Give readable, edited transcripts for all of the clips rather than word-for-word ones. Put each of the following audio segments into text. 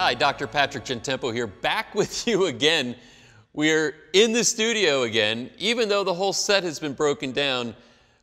Hi, Dr. Patrick Gentempo here, back with you again. We're in the studio again. Even though the whole set has been broken down,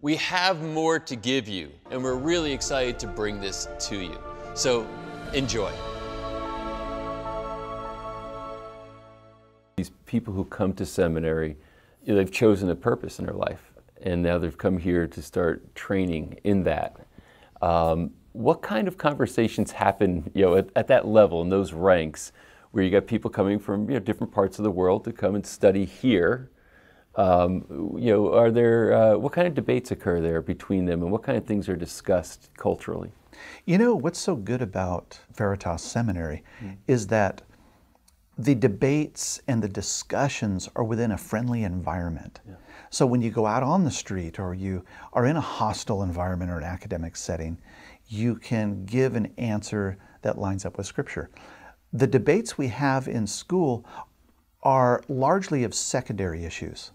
we have more to give you, and we're really excited to bring this to you. So enjoy. These people who come to seminary, they've chosen a purpose in their life, and now they've come here to start training in that. What kind of conversations happen, at that level in those ranks, where you got people coming from different parts of the world to come and study here? Are there what kind of debates occur there between them, and what kind of things are discussed culturally? What's so good about Veritas Seminary is that the debates and the discussions are within a friendly environment. Yeah. So when you go out on the street or you are in a hostile environment or an academic setting, you can give an answer that lines up with Scripture. The debates we have in school are largely of secondary issues.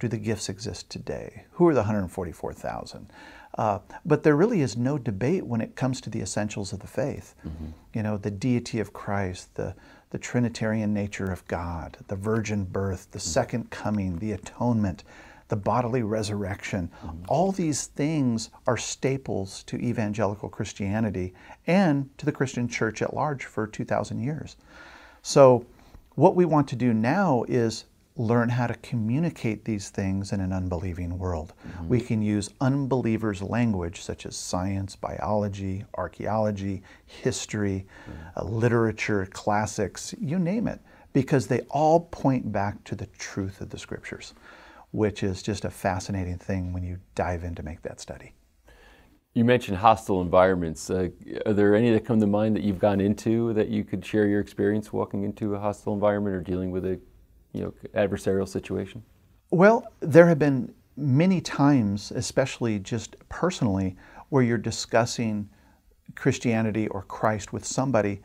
Do the gifts exist today? Who are the 144,000? But there really is no debate when it comes to the essentials of the faith. Mm-hmm. The deity of Christ, the Trinitarian nature of God, the virgin birth, the second coming, the atonement, the bodily resurrection. Mm-hmm. All these things are staples to evangelical Christianity and to the Christian church at large for 2,000 years. So what we want to do now is learn how to communicate these things in an unbelieving world. Mm-hmm. We can use unbelievers' language such as science, biology, archaeology, history, literature, classics, you name it, because they all point back to the truth of the Scriptures, which is just a fascinating thing when you dive in to make that study. You mentioned hostile environments. Are there any that come to mind that you've gone into that you could share your experience walking into a hostile environment or dealing with a adversarial situation? Well, there have been many times, especially just personally, where you're discussing Christianity or Christ with somebody,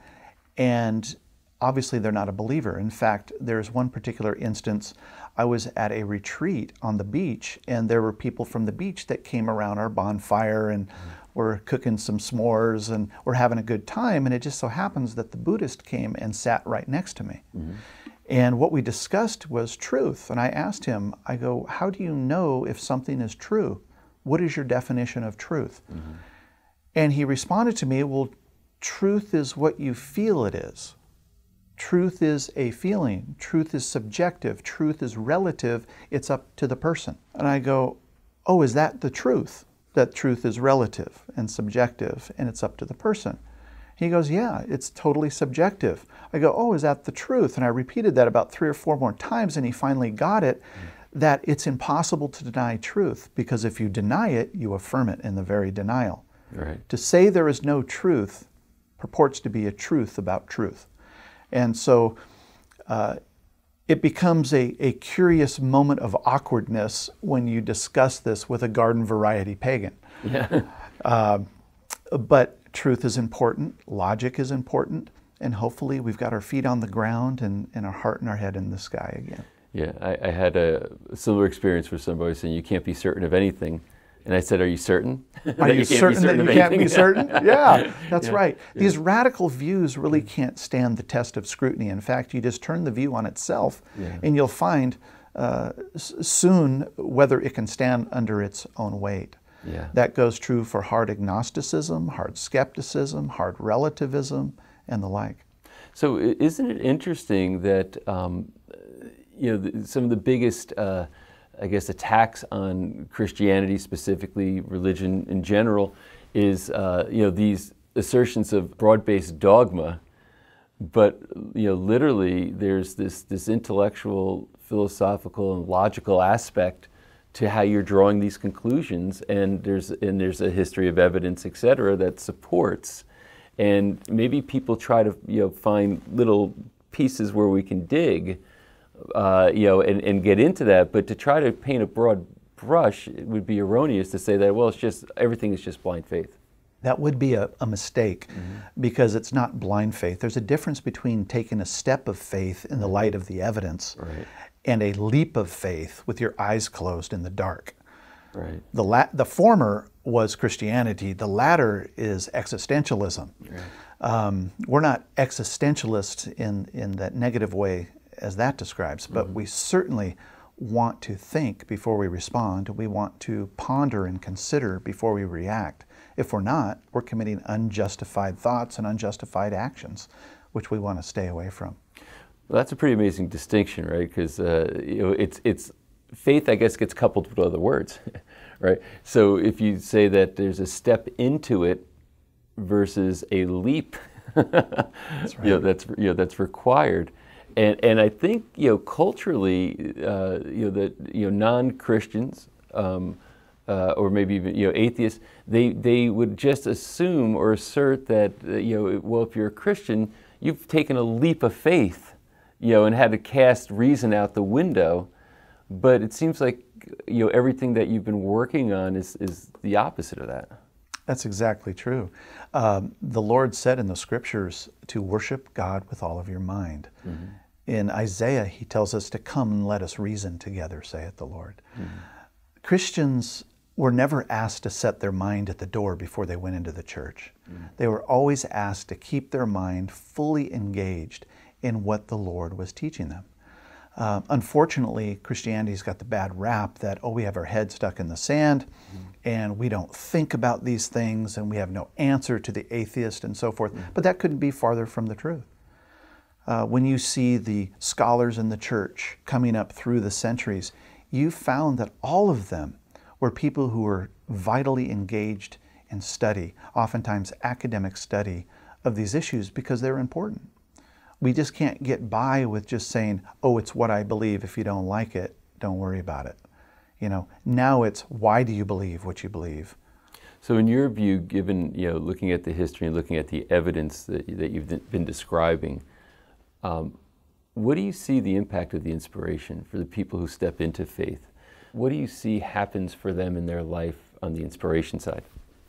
and obviously they're not a believer. In fact, there's one particular instance. I was at a retreat on the beach, and there were people from the beach that came around our bonfire, and we're cooking some s'mores, and we're having a good time, and it just so happens that the Buddhist came and sat right next to me. Mm-hmm. And what we discussed was truth. And I asked him, I go, how do you know if something is true? What is your definition of truth? Mm-hmm. And he responded to me, well, truth is what you feel it is. Truth is a feeling. Truth is subjective. Truth is relative. It's up to the person. And I go, oh, is that the truth? That truth is relative and subjective and it's up to the person. He goes, yeah, it's totally subjective. I go, oh, is that the truth? And I repeated that about 3 or 4 more times, and he finally got it, that it's impossible to deny truth, because if you deny it, you affirm it in the very denial. Right. To say there is no truth purports to be a truth about truth. And so it becomes a curious moment of awkwardness when you discuss this with a garden variety pagan. Yeah. But truth is important, logic is important, and hopefully we've got our feet on the ground and our heart and our head in the sky again. Yeah, I had a similar experience where somebody saying you can't be certain of anything. And I said, are you certain? Are you certain that you can't be certain? Yeah, that's right. These radical views really can't stand the test of scrutiny. In fact, you just turn the view on itself and you'll find soon whether it can stand under its own weight. Yeah. That goes true for hard agnosticism, hard skepticism, hard relativism, and the like. So isn't it interesting that some of the biggest, attacks on Christianity, specifically religion in general, is these assertions of broad-based dogma, but literally there's this intellectual, philosophical, and logical aspect to how you're drawing these conclusions, and there's a history of evidence, etc., that supports. And maybe people try to find little pieces where we can dig, and get into that. But to try to paint a broad brush, it would be erroneous to say that, well, it's just everything is just blind faith. That would be a mistake, because it's not blind faith. There's a difference between taking a step of faith in the light of the evidence and a leap of faith with your eyes closed in the dark. Right. The former was Christianity. The latter is existentialism. Right. We're not existentialists in that negative way as that describes, but we certainly want to think before we respond. We want to ponder and consider before we react. If we're not, we're committing unjustified thoughts and unjustified actions, which we want to stay away from. Well, that's a pretty amazing distinction, right? Because you know, it's faith, I guess, gets coupled with other words, right? So if you say that there's a step into it versus a leap, that's right. That's required. And I think culturally non-Christians or maybe even atheists, they would just assume or assert that well, if you're a Christian, you've taken a leap of faith, and had to cast reason out the window. But it seems like everything that you've been working on is the opposite of that. That's exactly true. The Lord said in the Scriptures to worship God with all of your mind. Mm-hmm. In Isaiah, He tells us to come and let us reason together, saith the Lord. Mm-hmm. Christians were never asked to set their mind at the door before they went into the church. Mm-hmm. They were always asked to keep their mind fully engaged in what the Lord was teaching them. Unfortunately, Christianity's got the bad rap that, oh, we have our head stuck in the sand, and we don't think about these things, and we have no answer to the atheist and so forth. But that couldn't be farther from the truth. When you see the scholars in the church coming up through the centuries, you found that all of them were people who were vitally engaged in study, oftentimes academic study of these issues, because they're important. We just can't get by with just saying, oh, it's what I believe. If you don't like it, don't worry about it. Now it's, why do you believe what you believe? So in your view, given, looking at the history and looking at the evidence that you've been describing, what do you see the impact of the inspiration for the people who step into faith? What do you see happens for them in their life on the inspiration side?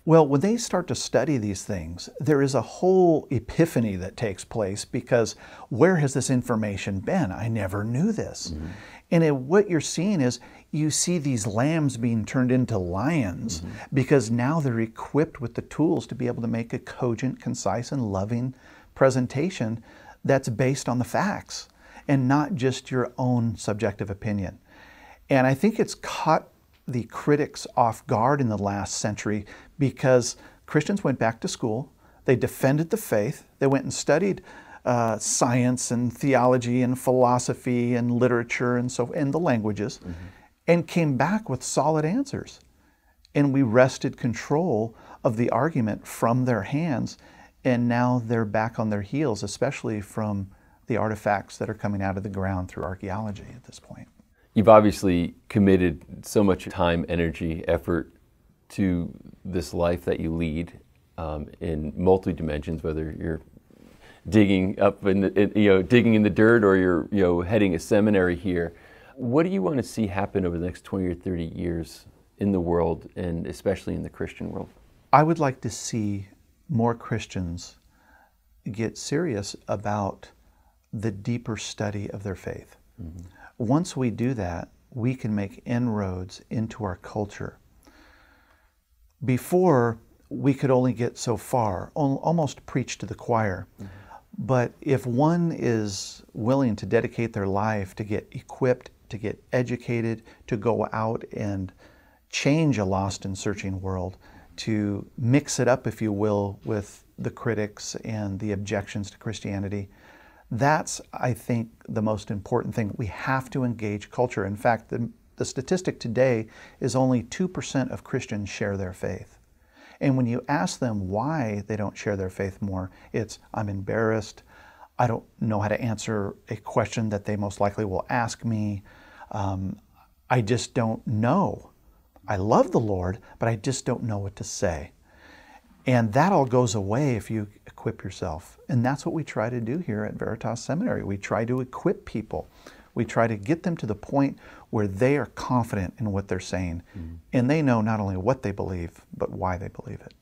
Well, when they start to study these things, there is a whole epiphany that takes place, because where has this information been? I never knew this. Mm-hmm. And what you're seeing is you see these lambs being turned into lions, because now they're equipped with the tools to be able to make a cogent, concise, and loving presentation that's based on the facts and not just your own subjective opinion. And I think it's caught the critics off guard in the last century, because Christians went back to school, they defended the faith, they went and studied science and theology and philosophy and literature and so and the languages, and came back with solid answers. And we wrested control of the argument from their hands, and now they're back on their heels, especially from the artifacts that are coming out of the ground through archaeology at this point. You've obviously committed so much time, energy, effort to this life that you lead in multi dimensions, whether you're digging up in the, digging in the dirt, or you're heading a seminary here. What do you want to see happen over the next 20 or 30 years in the world, and especially in the Christian world? I would like to see more Christians get serious about the deeper study of their faith. Once we do that, we can make inroads into our culture. Before, we could only get so far, almost preach to the choir. But if one is willing to dedicate their life to get equipped, to get educated, to go out and change a lost and searching world, to mix it up, if you will, with the critics and the objections to Christianity, that's, I think, the most important thing. We have to engage culture. In fact, the statistic today is only 2% of Christians share their faith. And when you ask them why they don't share their faith more, it's, I'm embarrassed, I don't know how to answer a question that they most likely will ask me, I just don't know. I love the Lord, but I just don't know what to say. And that all goes away if you equip yourself. And that's what we try to do here at Veritas Seminary. We try to equip people. We try to get them to the point where they are confident in what they're saying. And they know not only what they believe, but why they believe it.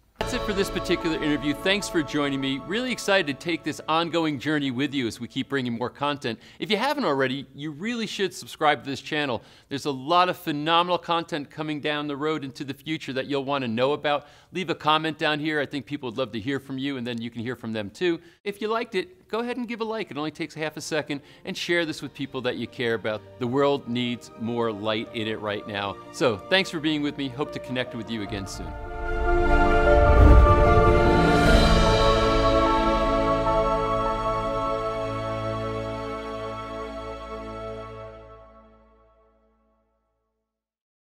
for this particular interview. Thanks for joining me. Really excited to take this ongoing journey with you as we keep bringing more content. If you haven't already, you really should subscribe to this channel. There's a lot of phenomenal content coming down the road into the future that you'll want to know about. Leave a comment down here. I think people would love to hear from you, and then you can hear from them too. If you liked it, go ahead and give a like. It only takes half a second, and share this with people that you care about. The world needs more light in it right now. So thanks for being with me. Hope to connect with you again soon.